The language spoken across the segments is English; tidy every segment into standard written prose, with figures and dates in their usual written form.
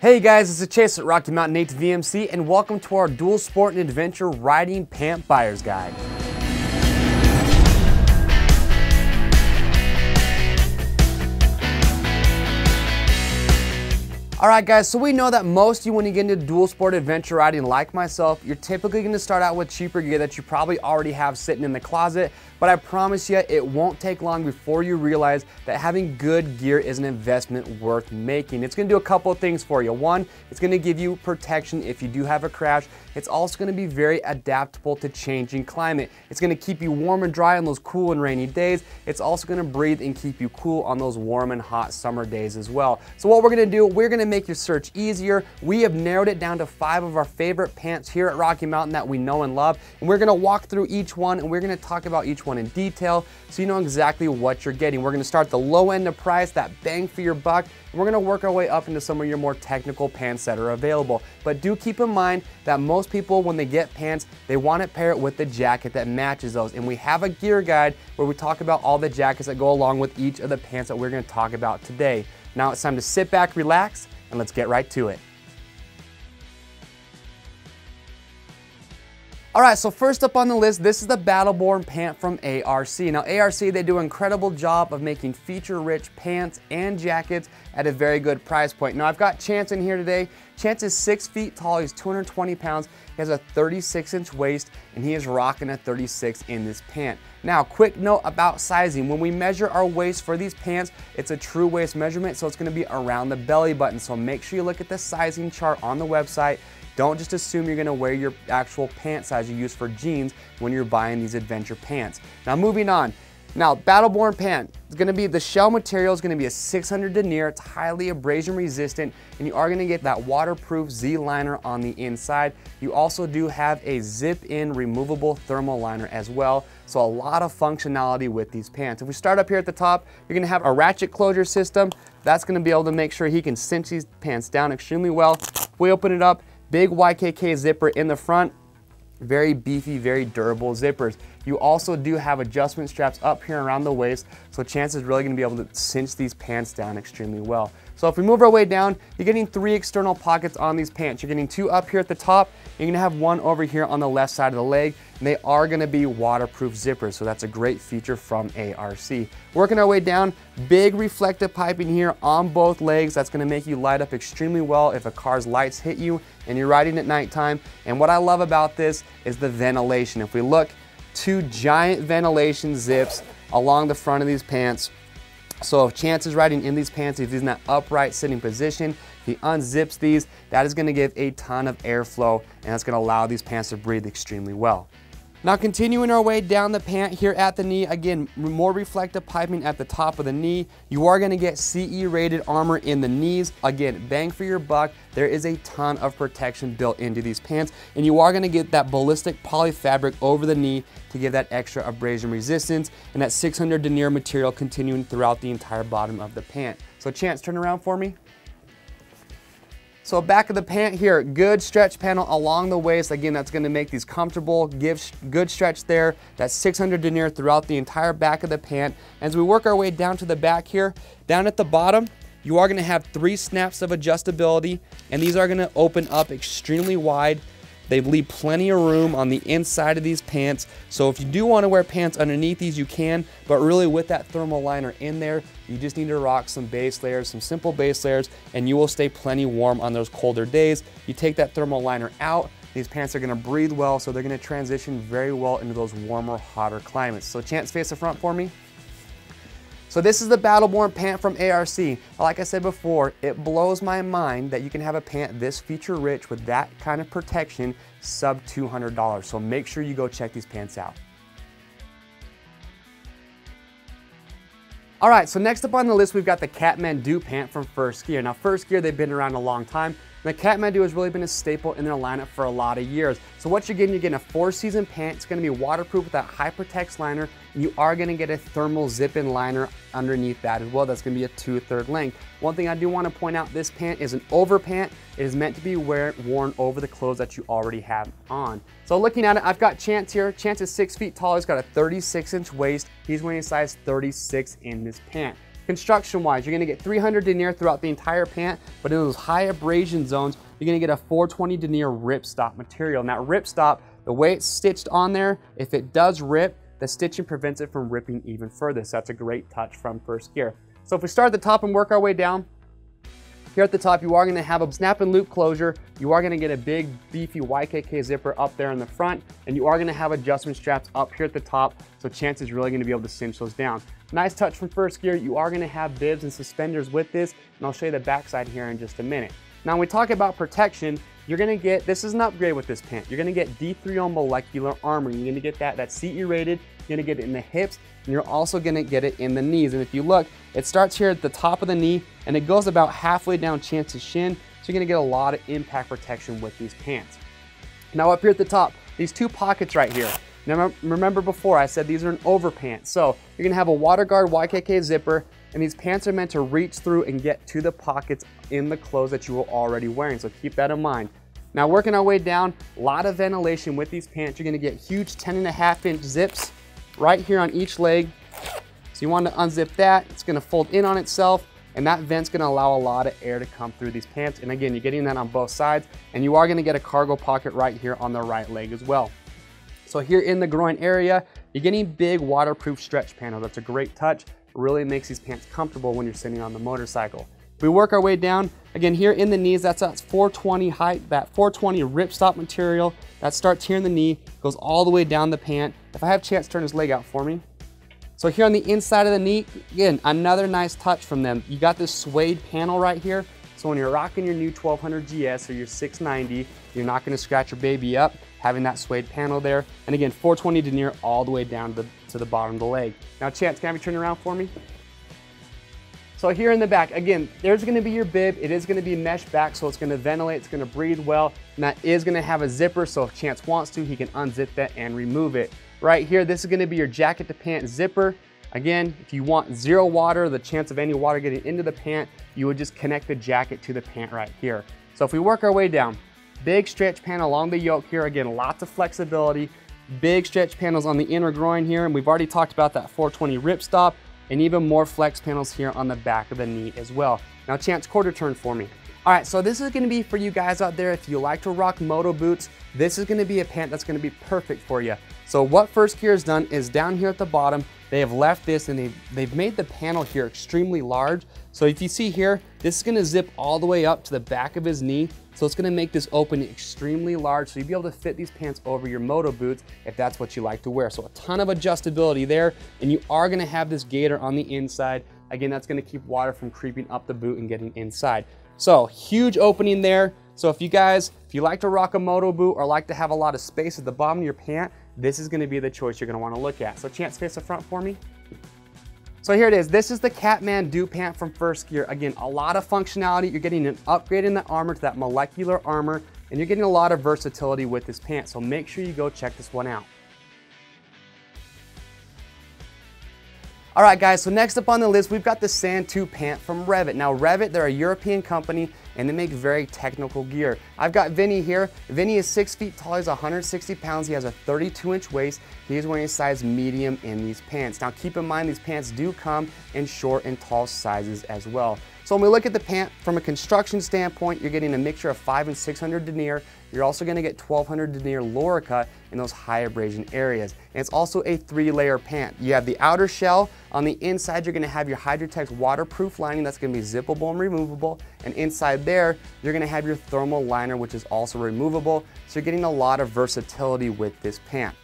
Hey guys, it's Chase at Rocky Mountain ATV VMC, and welcome to our Dual Sport and Adventure Riding Pant Buyer's Guide. Alright guys, so we know that most of you, when you get into dual sport adventure riding like myself, you're typically going to start out with cheaper gear that you probably already have sitting in the closet, but I promise you it won't take long before you realize that having good gear is an investment worth making. It's going to do a couple of things for you. One, it's going to give you protection if you do have a crash. It's also going to be very adaptable to changing climate. It's going to keep you warm and dry on those cool and rainy days. It's also going to breathe and keep you cool on those warm and hot summer days as well. So what we're going to do, we're going to make your search easier. We have narrowed it down to 5 of our favorite pants here at Rocky Mountain that we know and love, and we're going to walk through each one and we're going to talk about each one in detail so you know exactly what you're getting. We're going to start the low end of price, that bang for your buck, and we're going to work our way up into some of your more technical pants that are available. But do keep in mind that most people, when they get pants, they want to pair it with the jacket that matches those, and we have a gear guide where we talk about all the jackets that go along with each of the pants that we're going to talk about today. Now it's time to sit back, relax, and let's get right to it. All right, so first up on the list, this is the Battleborn pant from ARC. Now ARC, they do an incredible job of making feature-rich pants and jackets at a very good price point. Now I've got Chance in here today. Chance is 6 feet tall, he's 220 pounds, he has a 36-inch waist, and he is rocking a 36 in this pant. Now, quick note about sizing. When we measure our waist for these pants, it's a true waist measurement, so it's gonna be around the belly button. So make sure you look at the sizing chart on the website. Don't just assume you're gonna wear your actual pant size you use for jeans when you're buying these adventure pants. Now moving on. Now, Battleborn pant, it's gonna be, the shell material is gonna be a 600 denier, it's highly abrasion resistant, and you are gonna get that waterproof Z-liner on the inside. You also do have a zip-in removable thermal liner as well, so a lot of functionality with these pants. If we start up here at the top, you're gonna have a ratchet closure system. That's gonna be able to make sure he can cinch these pants down extremely well. If we open it up, big YKK zipper in the front, very beefy, very durable zippers. You also do have adjustment straps up here around the waist, so Chance is really gonna be able to cinch these pants down extremely well. So if we move our way down, you're getting 3 external pockets on these pants. You're getting 2 up here at the top, you're gonna have 1 over here on the left side of the leg, and they are gonna be waterproof zippers, so that's a great feature from ARC. Working our way down, big reflective piping here on both legs. That's gonna make you light up extremely well if a car's lights hit you and you're riding at nighttime. And what I love about this is the ventilation. If we look, 2 giant ventilation zips along the front of these pants. So if Chance is riding in these pants, if he's in that upright sitting position, he unzips these, that is gonna give a ton of airflow, and that's gonna allow these pants to breathe extremely well. Now continuing our way down the pant here at the knee, again, more reflective piping at the top of the knee. You are gonna get CE rated armor in the knees. Again, bang for your buck. There is a ton of protection built into these pants, and you are gonna get that ballistic poly fabric over the knee to give that extra abrasion resistance, and that 600 denier material continuing throughout the entire bottom of the pant. So Chance, turn around for me. So back of the pant here, good stretch panel along the waist. Again, that's gonna make these comfortable, give good stretch there. That's 600 denier throughout the entire back of the pant. As we work our way down to the back here, down at the bottom, you are gonna have 3 snaps of adjustability, and these are gonna open up extremely wide. They leave plenty of room on the inside of these pants. So if you do wanna wear pants underneath these, you can, but really with that thermal liner in there, you just need to rock some base layers, some simple base layers, and you will stay plenty warm on those colder days. You take that thermal liner out, these pants are gonna breathe well, so they're gonna transition very well into those warmer, hotter climates. So Chance, face the front for me. So this is the Battleborn pant from ARC. Like I said before, it blows my mind that you can have a pant this feature rich with that kind of protection sub $200. So make sure you go check these pants out. All right, so next up on the list, we've got the Kathmandu pant from First Gear. Now First Gear, they've been around a long time. The Kathmandu has really been a staple in their lineup for a lot of years. So what you're getting a 4-season pant. It's gonna be waterproof with that Hypertex liner, and you are gonna get a thermal zip-in liner underneath that as well. That's gonna be a 2/3 length. One thing I do wanna point out, this pant is an over pant. It is meant to be worn over the clothes that you already have on. So looking at it, I've got Chance here. Chance is 6 feet tall, he's got a 36-inch waist. He's wearing a size 36 in this pant. Construction-wise, you're gonna get 300 denier throughout the entire pant, but in those high abrasion zones, you're gonna get a 420 denier ripstop material. And that ripstop, the way it's stitched on there, if it does rip, the stitching prevents it from ripping even further. So that's a great touch from First Gear. So if we start at the top and work our way down, here at the top, you are gonna have a snap and loop closure. You are gonna get a big beefy YKK zipper up there in the front, and you are gonna have adjustment straps up here at the top, so Chance is really gonna be able to cinch those down. Nice touch from First Gear. You are gonna have bibs and suspenders with this, and I'll show you the backside here in just a minute. Now when we talk about protection, you're gonna get, this is an upgrade with this pant, you're gonna get D3O molecular armor. You're gonna get that CE rated, you're gonna get it in the hips, and you're also gonna get it in the knees. And if you look, it starts here at the top of the knee and it goes about halfway down Chance's shin, so you're gonna get a lot of impact protection with these pants. Now up here at the top, these two pockets right here. Now remember before I said these are an over pant, so you're gonna have a water guard YKK zipper, and these pants are meant to reach through and get to the pockets in the clothes that you were already wearing, so keep that in mind. Now working our way down, a lot of ventilation with these pants. You're gonna get huge 10.5-inch zips right here on each leg. So you want to unzip that, it's going to fold in on itself, and that vent's going to allow a lot of air to come through these pants. And again, you're getting that on both sides, and you are going to get a cargo pocket right here on the right leg as well. So here in the groin area, you're getting big waterproof stretch panel. That's a great touch. It really makes these pants comfortable when you're sitting on the motorcycle. If we work our way down, again here in the knees, that's 420 height, that 420 ripstop material that starts here in the knee, goes all the way down the pant. If I have Chance, turn his leg out for me. So here on the inside of the knee, again, another nice touch from them. You got this suede panel right here, so when you're rocking your new 1200 GS or your 690, you're not gonna scratch your baby up having that suede panel there. And again, 420 denier all the way down to the bottom of the leg. Now Chance, can I have you turn around for me? So here in the back, again, there's gonna be your bib. It is gonna be mesh back, so it's gonna ventilate, it's gonna breathe well, and that is gonna have a zipper, so if Chance wants to, he can unzip that and remove it. Right here, this is gonna be your jacket to pant zipper. Again, if you want zero water, the chance of any water getting into the pant, you would just connect the jacket to the pant right here. So if we work our way down, big stretch panel along the yoke here, again, lots of flexibility, big stretch panels on the inner groin here, and we've already talked about that 420 ripstop, and even more flex panels here on the back of the knee as well. Now Chance, quarter turn for me. All right, so this is gonna be for you guys out there. If you like to rock moto boots, this is gonna be a pant that's gonna be perfect for you. So what First Gear has done is down here at the bottom, they have left this and they've made the panel here extremely large. So if you see here, this is gonna zip all the way up to the back of his knee. So it's gonna make this opening extremely large, so you'll be able to fit these pants over your moto boots if that's what you like to wear. So a ton of adjustability there, and you are gonna have this gaiter on the inside. Again, that's gonna keep water from creeping up the boot and getting inside. So huge opening there. So if you like to rock a moto boot or like to have a lot of space at the bottom of your pant, this is gonna be the choice you're gonna wanna look at. So Chance, face the front for me. So here it is, this is the Kathmandu pant from First Gear. Again, a lot of functionality. You're getting an upgrade in the armor to that molecular armor, and you're getting a lot of versatility with this pant, so make sure you go check this one out. All right guys, so next up on the list, we've got the Sand 2 pant from Revit. Now Revit, they're a European company and they make very technical gear. I've got Vinny here. Vinny is 6 feet tall, he's 160 pounds, he has a 32-inch waist. He is wearing a size medium in these pants. Now keep in mind, these pants do come in short and tall sizes as well. So when we look at the pant, from a construction standpoint, you're getting a mixture of 500 and 600 denier. You're also gonna get 1200 denier Lorica in those high abrasion areas. And it's also a 3-layer pant. You have the outer shell. On the inside, you're gonna have your Hydratex waterproof lining that's gonna be zippable and removable. And inside there, you're gonna have your thermal liner, which is also removable. So you're getting a lot of versatility with this pant.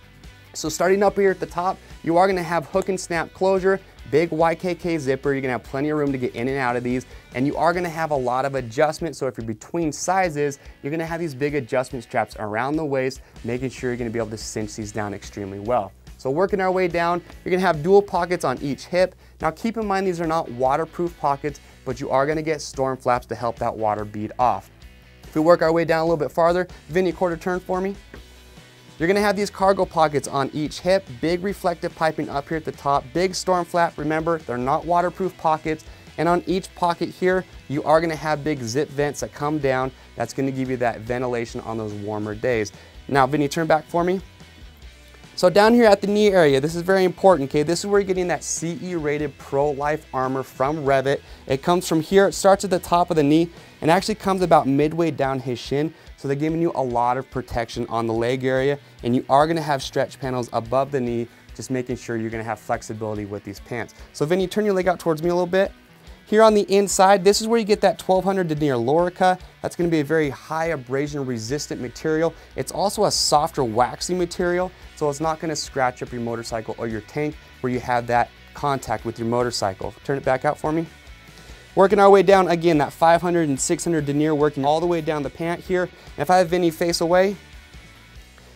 So starting up here at the top, you are gonna have hook and snap closure, big YKK zipper. You're gonna have plenty of room to get in and out of these, and you are gonna have a lot of adjustment. So if you're between sizes, you're gonna have these big adjustment straps around the waist, making sure you're gonna be able to cinch these down extremely well. So working our way down, you're gonna have dual pockets on each hip. Now keep in mind, these are not waterproof pockets, but you are gonna get storm flaps to help that water bead off. If we work our way down a little bit farther, Vinny, quarter turn for me. You're gonna have these cargo pockets on each hip, big reflective piping up here at the top, big storm flap. Remember, they're not waterproof pockets. And on each pocket here, you are gonna have big zip vents that come down. That's gonna give you that ventilation on those warmer days. Now, Vinny, turn back for me. So down here at the knee area, this is very important, okay? This is where you're getting that CE rated Pro-Life armor from Revit. It comes from here, it starts at the top of the knee and actually comes about midway down his shin. So they're giving you a lot of protection on the leg area, and you are gonna have stretch panels above the knee, just making sure you're gonna have flexibility with these pants. So Vinny, turn your leg out towards me a little bit. Here on the inside, this is where you get that 1200 denier Lorica. That's gonna be a very high abrasion resistant material. It's also a softer waxy material, so it's not gonna scratch up your motorcycle or your tank where you have that contact with your motorcycle. Turn it back out for me. Working our way down again, that 500 and 600 denier working all the way down the pant here. And if I have Vinny face away,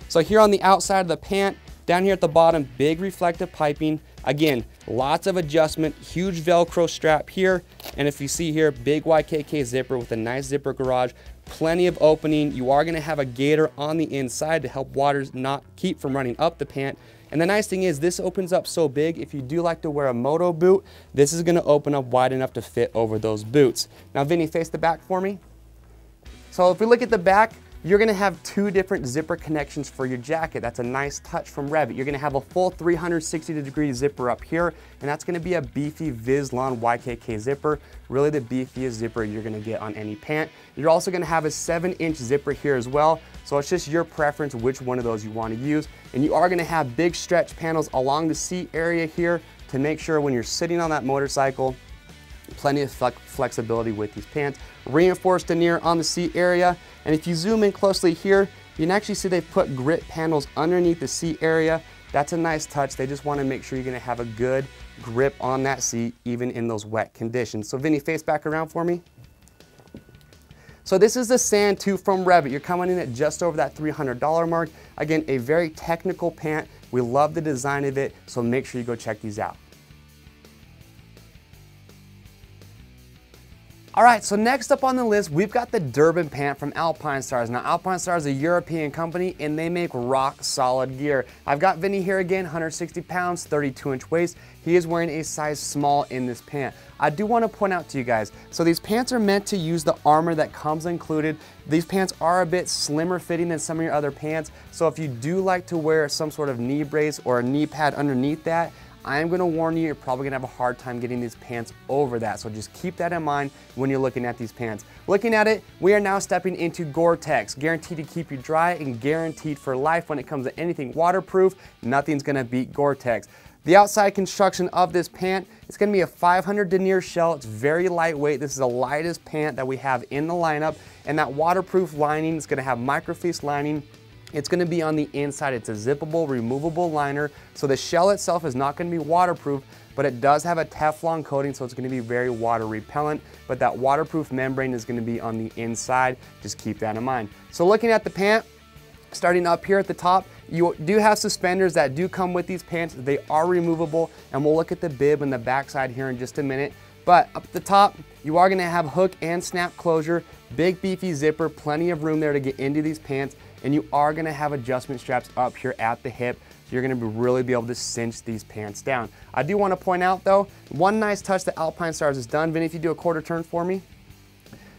so here on the outside of the pant, down here at the bottom, big reflective piping. Again, lots of adjustment, huge Velcro strap here. And if you see here, big YKK zipper with a nice zipper garage, plenty of opening. You are gonna have a gaiter on the inside to help water not keep from running up the pant. And the nice thing is this opens up so big, if you do like to wear a moto boot, this is gonna open up wide enough to fit over those boots. Now Vinny, face the back for me. So if we look at the back, you're gonna have two different zipper connections for your jacket. That's a nice touch from Revit. You're gonna have a full 360-degree zipper up here, and that's gonna be a beefy Vizlon YKK zipper, really the beefiest zipper you're gonna get on any pant. You're also gonna have a 7-inch zipper here as well, so it's just your preference which one of those you wanna use. And you are gonna have big stretch panels along the seat area here to make sure when you're sitting on that motorcycle, plenty of flexibility with these pants. Reinforced denier on the seat area. And if you zoom in closely here, you can actually see they've put grit panels underneath the seat area. That's a nice touch. They just want to make sure you're going to have a good grip on that seat, even in those wet conditions. So Vinny, face back around for me. So this is the Sand 2 from Revit. You're coming in at just over that $300 mark. Again, a very technical pant. We love the design of it, so make sure you go check these out. All right, so next up on the list, we've got the Durban pant from Alpinestars. Now, Alpinestars is a European company, and they make rock solid gear. I've got Vinny here again, 160 pounds, 32-inch waist. He is wearing a size small in this pant. I do want to point out to you guys, so these pants are meant to use the armor that comes included. These pants are a bit slimmer fitting than some of your other pants, so if you do like to wear some sort of knee brace or a knee pad underneath that, I am gonna warn you, you're probably gonna have a hard time getting these pants over that. So just keep that in mind when you're looking at these pants. Looking at it, we are now stepping into Gore-Tex, guaranteed to keep you dry and guaranteed for life when it comes to anything waterproof. Nothing's gonna beat Gore-Tex. The outside construction of this pant, it's gonna be a 500 denier shell. It's very lightweight. This is the lightest pant that we have in the lineup. And that waterproof lining is gonna have microfiche lining. It's gonna be on the inside. It's a zippable, removable liner. So the shell itself is not gonna be waterproof, but it does have a Teflon coating, so it's gonna be very water repellent, but that waterproof membrane is gonna be on the inside. Just keep that in mind. So looking at the pant, starting up here at the top, you do have suspenders that do come with these pants. They are removable, and we'll look at the bib and the backside here in just a minute. But up at the top, you are gonna have hook and snap closure, big beefy zipper, plenty of room there to get into these pants, and you are gonna have adjustment straps up here at the hip, so you're gonna really be able to cinch these pants down. I do wanna point out though, one nice touch that Alpinestars has done, Vinny, if you do a quarter turn for me,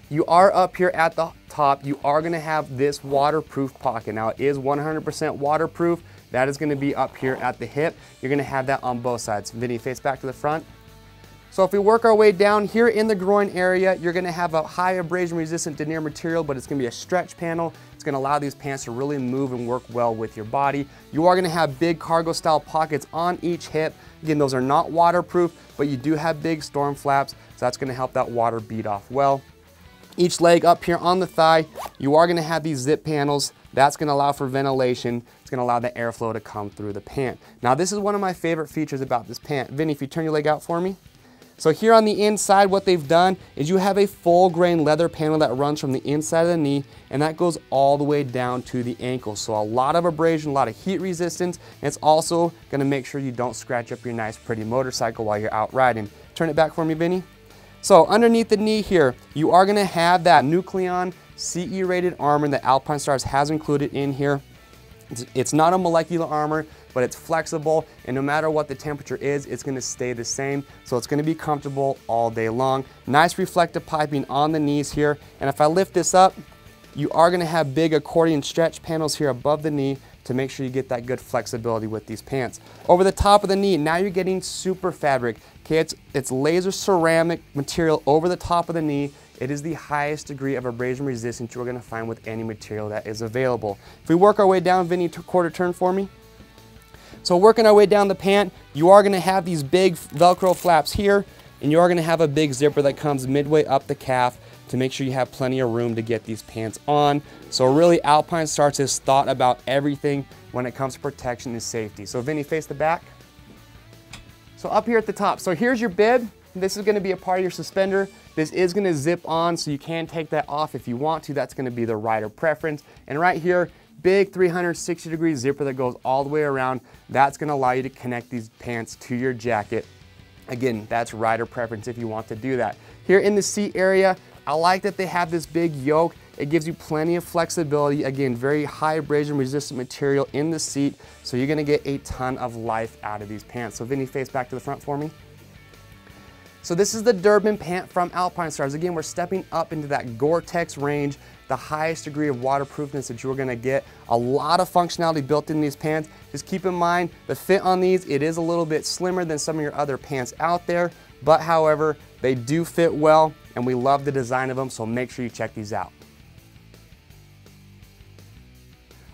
you are up here at the top, you are gonna have this waterproof pocket. Now it is 100% waterproof, that is gonna be up here at the hip. You're gonna have that on both sides. Vinny, face back to the front. So if we work our way down here in the groin area, you're gonna have a high abrasion resistant denier material, but it's gonna be a stretch panel. It's gonna allow these pants to really move and work well with your body. You are gonna have big cargo style pockets on each hip. Again, those are not waterproof, but you do have big storm flaps, so that's gonna help that water bead off well. Each leg up here on the thigh, you are gonna have these zip panels. That's gonna allow for ventilation. It's gonna allow the airflow to come through the pant. Now, this is one of my favorite features about this pant. Vinny, if you turn your leg out for me. So here on the inside, what they've done is you have a full grain leather panel that runs from the inside of the knee, and that goes all the way down to the ankle. So a lot of abrasion, a lot of heat resistance, and it's also gonna make sure you don't scratch up your nice pretty motorcycle while you're out riding. Turn it back for me, Vinny. So underneath the knee here, you are gonna have that Nucleon CE rated armor that Alpinestars has included in here. It's not a molecular armor, but it's flexible, and no matter what the temperature is, it's gonna stay the same, so it's gonna be comfortable all day long. Nice reflective piping on the knees here, and if I lift this up, you are gonna have big accordion stretch panels here above the knee to make sure you get that good flexibility with these pants. Over the top of the knee, now you're getting super fabric. Okay, it's laser ceramic material over the top of the knee. It is the highest degree of abrasion resistance you're gonna find with any material that is available. If we work our way down, Vinny, quarter turn for me. So working our way down the pant, you are gonna have these big Velcro flaps here, and you are gonna have a big zipper that comes midway up the calf to make sure you have plenty of room to get these pants on. So really, Alpinestars has thought about everything when it comes to protection and safety. So Vinny, face the back. So up here at the top, so here's your bib. This is gonna be a part of your suspender. This is gonna zip on, so you can take that off if you want to. That's gonna be the rider preference. And right here, big 360-degree zipper that goes all the way around. That's gonna allow you to connect these pants to your jacket. Again, that's rider preference if you want to do that. Here in the seat area, I like that they have this big yoke. It gives you plenty of flexibility. Again, very high abrasion resistant material in the seat, so you're gonna get a ton of life out of these pants. So Vinny, face back to the front for me. So this is the Durban pant from Alpinestars. Again, we're stepping up into that Gore-Tex range, the highest degree of waterproofness that you're gonna get. A lot of functionality built in these pants. Just keep in mind, the fit on these, it is a little bit slimmer than some of your other pants out there, but however, they do fit well, and we love the design of them, so make sure you check these out.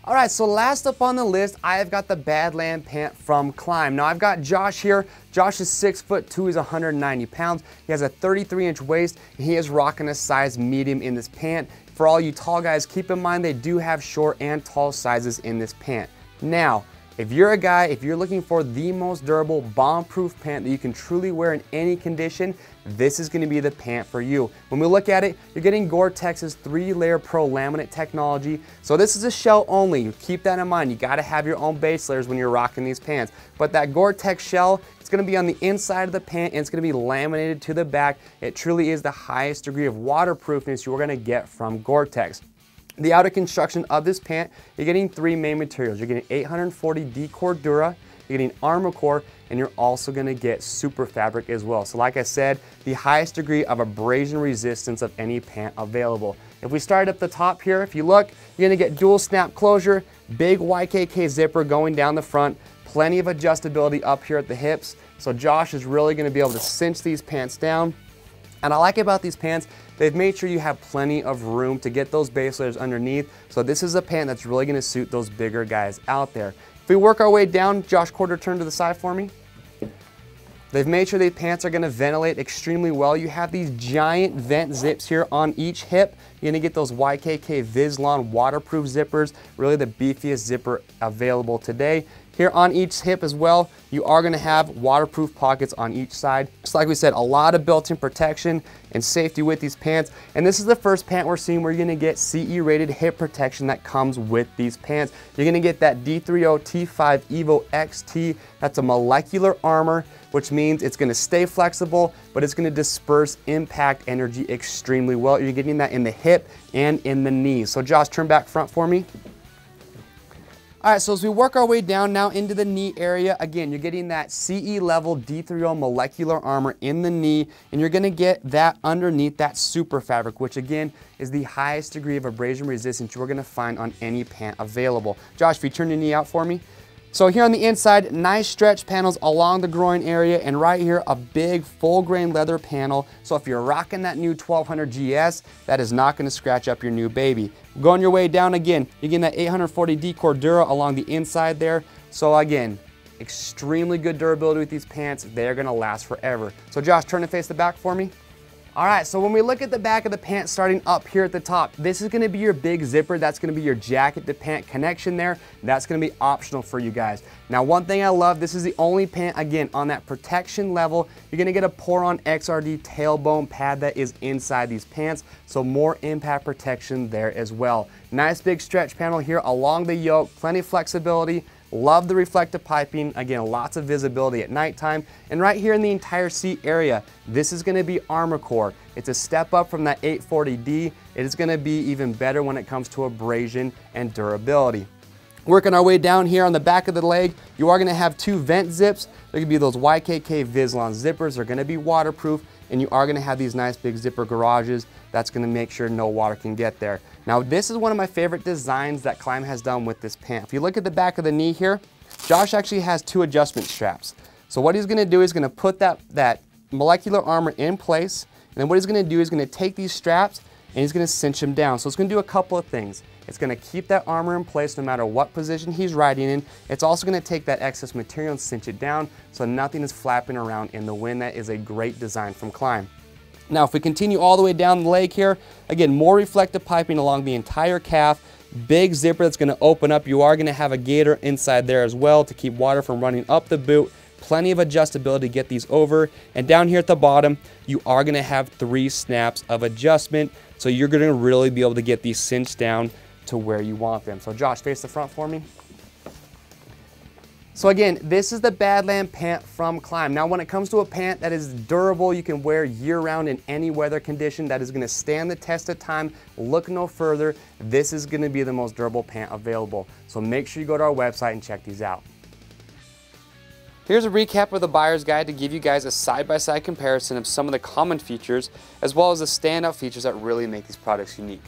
All right, so last up on the list, I've got the Badland pant from Klim. Now I've got Josh here. Josh is 6'2", he's 190 pounds. He has a 33-inch waist, and he is rocking a size medium in this pant. For all you tall guys, keep in mind they do have short and tall sizes in this pant. Now, if you're a guy, if you're looking for the most durable, bomb-proof pant that you can truly wear in any condition, this is gonna be the pant for you. When we look at it, you're getting Gore-Tex's 3-layer Pro laminate technology. So this is a shell only. You keep that in mind. You gotta have your own base layers when you're rocking these pants. But that Gore-Tex shell, it's gonna be on the inside of the pant, and it's gonna be laminated to the back. It truly is the highest degree of waterproofness you're gonna get from Gore-Tex. The outer construction of this pant, you're getting three main materials. You're getting 840D Cordura, you're getting Armacore, and you're also gonna get super fabric as well. So like I said, the highest degree of abrasion resistance of any pant available. If we start up the top here, if you look, you're gonna get dual snap closure, big YKK zipper going down the front, plenty of adjustability up here at the hips. So Josh is really gonna be able to cinch these pants down. And I like about these pants, they've made sure you have plenty of room to get those base layers underneath. So this is a pant that's really gonna suit those bigger guys out there. If we work our way down, Josh, quarter turn to the side for me. They've made sure these pants are gonna ventilate extremely well. You have these giant vent zips here on each hip. You're gonna get those YKK Vizlon waterproof zippers, really the beefiest zipper available today. Here on each hip as well, you are gonna have waterproof pockets on each side. Just like we said, a lot of built-in protection and safety with these pants. And this is the first pant we're seeing where you're gonna get CE-rated hip protection that comes with these pants. You're gonna get that D3O T5 Evo XT. That's a molecular armor, which means it's gonna stay flexible, but it's gonna disperse impact energy extremely well. You're getting that in the hip and in the knees. So Josh, turn back front for me. All right, so as we work our way down now into the knee area, again, you're getting that CE level D3O molecular armor in the knee, and you're gonna get that underneath that super fabric, which again is the highest degree of abrasion resistance you're gonna find on any pant available. Josh, if you turn your knee out for me. So here on the inside, nice stretch panels along the groin area, and right here, a big full grain leather panel. So if you're rocking that new 1200 GS, that is not gonna scratch up your new baby. Going your way down again, you're getting that 840D Cordura along the inside there. So again, extremely good durability with these pants. They're gonna last forever. So Josh, turn and face the back for me. All right, so when we look at the back of the pants starting up here at the top, this is gonna be your big zipper. That's gonna be your jacket to pant connection there. That's gonna be optional for you guys. Now, one thing I love, this is the only pant, again, on that protection level. You're gonna get a Poron XRD tailbone pad that is inside these pants, so more impact protection there as well. Nice big stretch panel here along the yoke, plenty of flexibility. Love the reflective piping, again, lots of visibility at nighttime. And right here in the entire seat area, this is gonna be Armacore. It's a step up from that 840D. It is gonna be even better when it comes to abrasion and durability. Working our way down here on the back of the leg, you are gonna have two vent zips. There could be those YKK Vizlon zippers. They're gonna be waterproof. and you are going to have these nice big zipper garages. That's going to make sure no water can get there. Now this is one of my favorite designs that Klim has done with this pant. If you look at the back of the knee here, Josh actually has two adjustment straps. So what he's going to do is going to put that molecular armor in place, and then what he's going to do is going to take these straps and he's going to cinch them down. So it's going to do a couple of things. It's going to keep that armor in place no matter what position he's riding in. It's also going to take that excess material and cinch it down so nothing is flapping around in the wind. That is a great design from Klim. Now if we continue all the way down the leg here, again, more reflective piping along the entire calf, big zipper that's going to open up. You are going to have a gaiter inside there as well to keep water from running up the boot. Plenty of adjustability to get these over. And down here at the bottom, you are going to have three snaps of adjustment. So you're going to really be able to get these cinched down to where you want them. So Josh, face the front for me. So again, this is the Badland pant from Klim. Now when it comes to a pant that is durable, you can wear year round in any weather condition, that is gonna stand the test of time, look no further, this is gonna be the most durable pant available. So make sure you go to our website and check these out. Here's a recap of the buyer's guide to give you guys a side-by-side comparison of some of the common features, as well as the standout features that really make these products unique.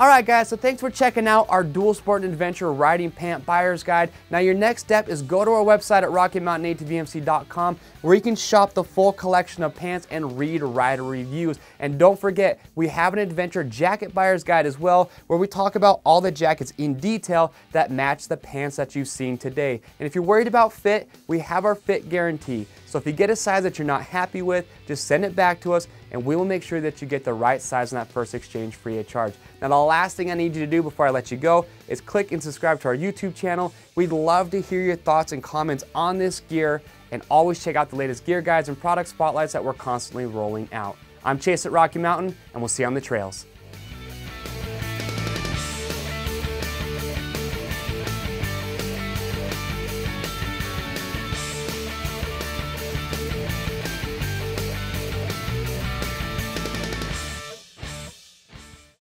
All right guys, so thanks for checking out our Dual Sport and Adventure Riding Pant Buyer's Guide. Now your next step is go to our website at RockyMountainATVMC.com where you can shop the full collection of pants and read rider reviews. And don't forget, we have an Adventure Jacket Buyer's Guide as well where we talk about all the jackets in detail that match the pants that you've seen today. And if you're worried about fit, we have our fit guarantee. So if you get a size that you're not happy with, just send it back to us and we will make sure that you get the right size on that first exchange free of charge. Now the last thing I need you to do before I let you go is click and subscribe to our YouTube channel. We'd love to hear your thoughts and comments on this gear, and always check out the latest gear guides and product spotlights that we're constantly rolling out. I'm Chase at Rocky Mountain, and we'll see you on the trails.